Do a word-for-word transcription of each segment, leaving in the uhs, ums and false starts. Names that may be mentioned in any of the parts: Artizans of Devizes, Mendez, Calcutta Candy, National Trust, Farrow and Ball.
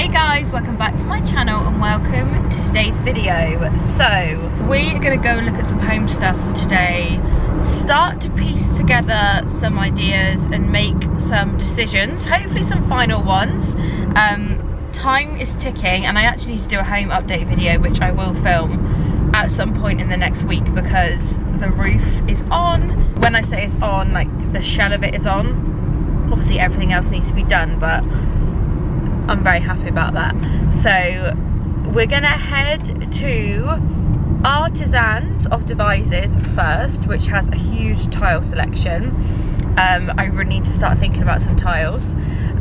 Hey guys, welcome back to my channel and welcome to today's video. So we are going to go and look at some home stuff today, start to piece together some ideas and make some decisions, hopefully some final ones. Um, time is ticking and I actually need to do a home update video which I will film at some point in the next week because the roof is on. When I say it's on, like the shell of it is on. Obviously everything else needs to be done, but I'm very happy about that. So we're gonna head to Artizans of Devizes first, which has a huge tile selection. Um, I really need to start thinking about some tiles.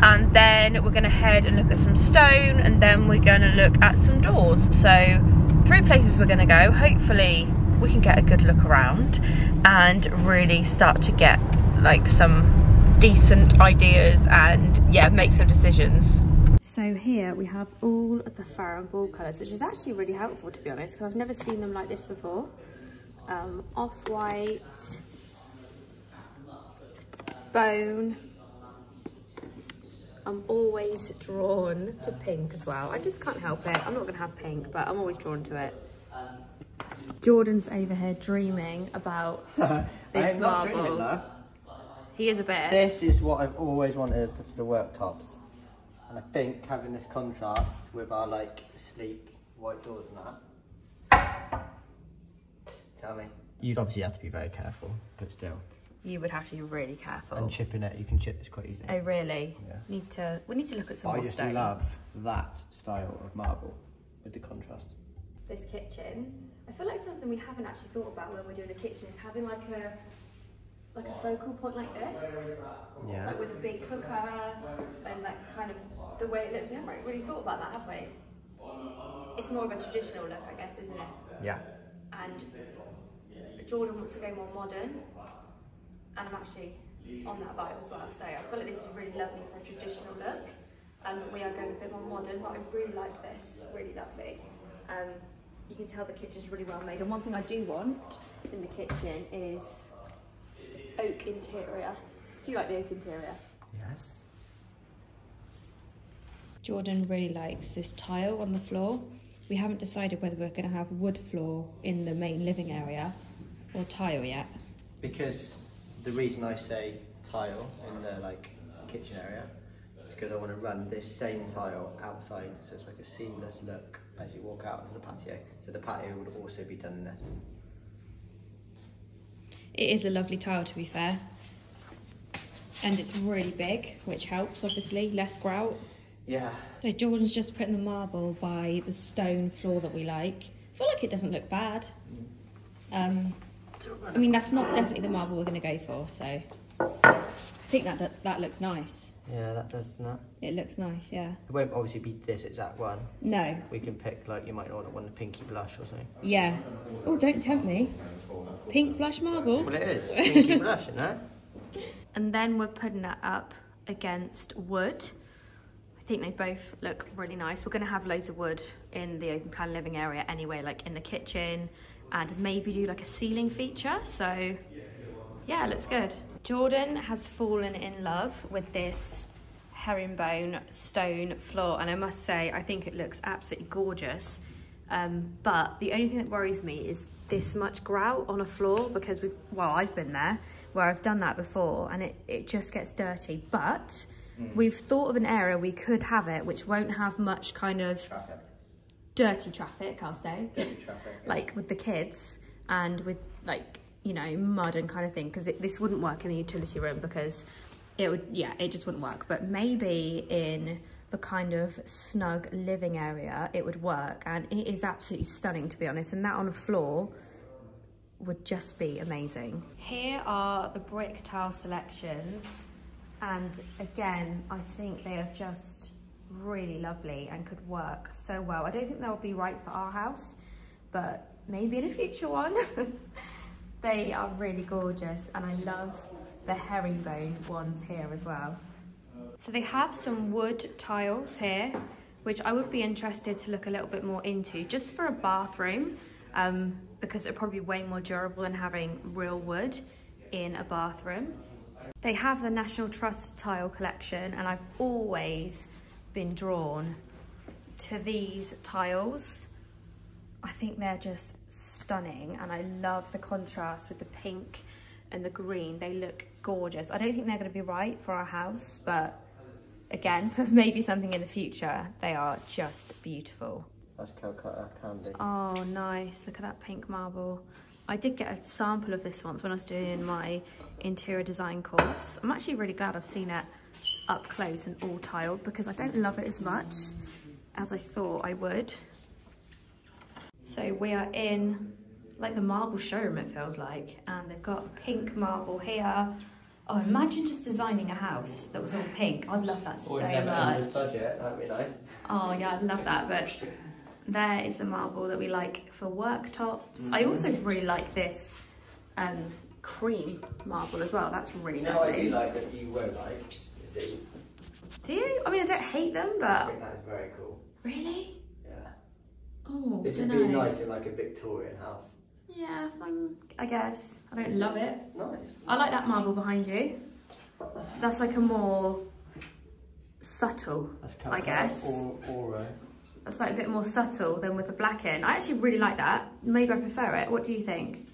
And then we're gonna head and look at some stone, and then we're gonna look at some doors. So three places we're gonna go. Hopefully we can get a good look around and really start to get like some decent ideas and yeah, make some decisions. So here we have all of the Farrow and Ball colours, which is actually really helpful to be honest, because I've never seen them like this before. Um, Off-white, bone. I'm always drawn to pink as well. I just can't help it. I'm not going to have pink, but I'm always drawn to it. Jordan's over here dreaming about this I'm marble. Not dreaming, though. He is a bit. This is what I've always wanted for the worktops. And I think having this contrast with our like sleek white doors and that. Tell me. You'd obviously have to be very careful, but still. You would have to be really careful. And chipping it, you can chip this quite easily. Oh really? Yeah. Need to. We need to look at some. I more just stone. love that style of marble with the contrast. This kitchen, I feel like something we haven't actually thought about when we're doing a kitchen is having like a like a focal point like this. Yeah. Like with a big cooker and like kind of the way it looks. We haven't really thought about that, have we? It's more of a traditional look, I guess, isn't it? Yeah. And Jordan wants to go more modern. And I'm actually on that vibe as well. So I feel like this is really lovely for a traditional look. Um, we are going a bit more modern, but I really like this. It's really lovely. Um, you can tell the kitchen's really well made. And one thing I do want in the kitchen is oak interior. Do you like the oak interior? Yes. Jordan really likes this tile on the floor. We haven't decided whether we're going to have wood floor in the main living area or tile yet. Because the reason I say tile in the like kitchen area is because I want to run this same tile outside, so it's like a seamless look as you walk out into the patio. So the patio would also be done in this. It is a lovely tile to be fair, and it's really big, which helps obviously, less grout. Yeah. So Jordan's just putting the marble by the stone floor that we like. I feel like it doesn't look bad. Um, I mean that's not definitely the marble we're going to go for, so I think that that looks nice. Yeah, that does, doesn't it? It looks nice, yeah. It won't obviously be this exact one. No. We can pick, like, you might want one of the pinky blush or something. Yeah. Oh, don't tempt me. Pink blush marble? Well, it is. Pinky blush, isn't it? And then we're putting that up against wood. I think they both look really nice. We're going to have loads of wood in the open plan living area anyway, like in the kitchen, and maybe do, like, a ceiling feature. So, yeah, it looks good. Jordan has fallen in love with this herringbone stone floor, and I must say I think it looks absolutely gorgeous, um, but the only thing that worries me is this much grout on a floor, because we've, well, I've been there where I've done that before and it, it just gets dirty, but mm. we've thought of an area we could have it which won't have much kind of traffic. dirty traffic, I'll say, dirty traffic, yeah. Like with the kids and with like, you know, mud and kind of thing, because this wouldn't work in the utility room because it would, yeah, it just wouldn't work. But maybe in the kind of snug living area it would work, and it is absolutely stunning to be honest, and that on a floor would just be amazing. Here are the brick tile selections, and again I think they are just really lovely and could work so well. I don't think they'll be right for our house, but maybe in a future one. They are really gorgeous, and I love the herringbone ones here as well. So they have some wood tiles here, which I would be interested to look a little bit more into, just for a bathroom, um, because they're probably way more durable than having real wood in a bathroom. They have the National Trust tile collection, and I've always been drawn to these tiles. I think they're just stunning, and I love the contrast with the pink and the green. They look gorgeous. I don't think they're going to be right for our house, but again, for maybe something in the future, they are just beautiful. That's Calcutta Candy. Oh, nice. Look at that pink marble. I did get a sample of this once when I was doing my interior design course. I'm actually really glad I've seen it up close and all tiled, because I don't love it as much as I thought I would. So we are in like the marble showroom, it feels like, and they've got pink marble here. Oh, imagine just designing a house that was all pink. I'd love that so much. Never this budget, that'd be nice. Oh yeah, I'd love that, but there is the marble that we like for worktops. Mm. I also really like this um, cream marble as well. That's really no, lovely. No, I do like that you won't like is these. Do you? I mean, I don't hate them, but... I think that's very cool. Really? Yeah. Oh, this would be nice in like a Victorian house. Yeah, I'm, I guess. I don't love it. Nice. I like that marble behind you. That's like a more subtle, that's I guess. Or, or, uh... That's like a bit more subtle than with the black in. I actually really like that. Maybe I prefer it. What do you think?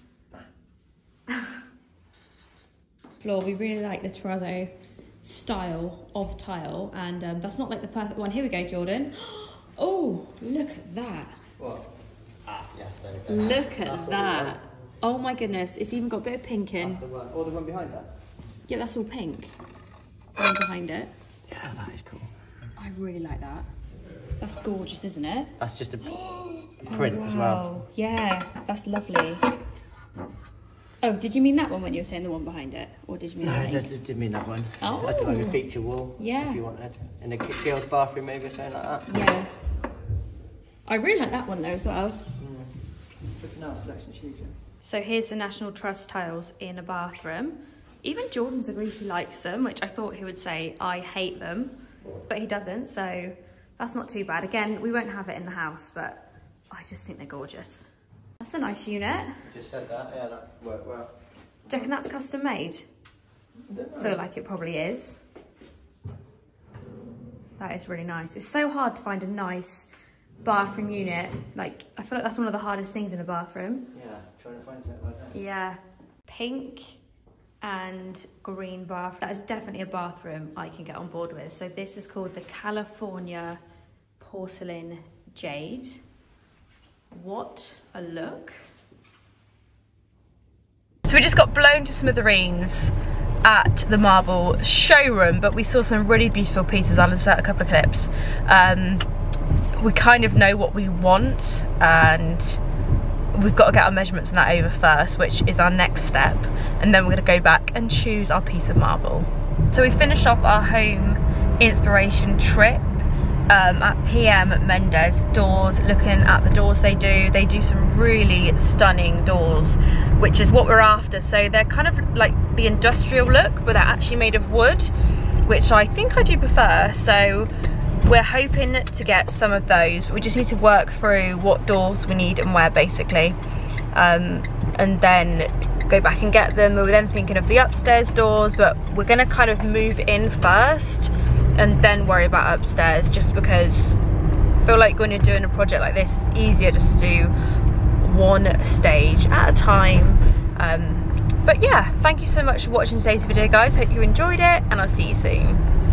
Floor, we really like the terrazzo style of tile, and um, that's not like the perfect one. Here we go, Jordan. Oh, look at that. What? Ah, yes, there we go. Look at that's that. Oh my goodness, it's even got a bit of pink in. That's the one. Or the one behind that. Yeah, that's all pink. The one behind it. Yeah, that is cool. I really like that. That's gorgeous, isn't it? That's just a print oh, wow. as well. Yeah, that's lovely. Oh, did you mean that one when you were saying the one behind it? Or did you mean no, that? No, I didn't mean that one. Oh. That's like a feature wall, yeah. If you wanted. In a girl's bathroom, maybe, something like that. Yeah. I really like that one, though, as well. So here's the National Trust tiles in a bathroom. Even Jordan's agreed he likes them, which I thought he would say, I hate them. But he doesn't, so... That's not too bad. Again, we won't have it in the house, but I just think they're gorgeous. That's a nice unit. You just said that, yeah, that worked well. Do you reckon that's custom made? I feel like it probably is. That is really nice. It's so hard to find a nice bathroom unit. Like, I feel like that's one of the hardest things in a bathroom. Yeah, trying to find something like that. Yeah. Pink and green bath. That is definitely a bathroom I can get on board with. So this is called the California Porcelain Jade. What a look. So we just got blown to smithereens at the marble showroom, but we saw some really beautiful pieces. I'll insert a couple of clips. Um, we kind of know what we want, and we've got to get our measurements and that over first, which is our next step, and then we're going to go back and choose our piece of marble. So we finished off our home inspiration trip um, at P M at Mendez. Doors, looking at the doors they do. They do some really stunning doors, which is what we're after. So they're kind of like the industrial look, but they're actually made of wood, which I think I do prefer. So we're hoping to get some of those, but we just need to work through what doors we need and where, basically, um, and then go back and get them. We were then thinking of the upstairs doors, but we're going to kind of move in first and then worry about upstairs, just because I feel like when you're doing a project like this, it's easier just to do one stage at a time. Um, but yeah, thank you so much for watching today's video, guys. Hope you enjoyed it, and I'll see you soon.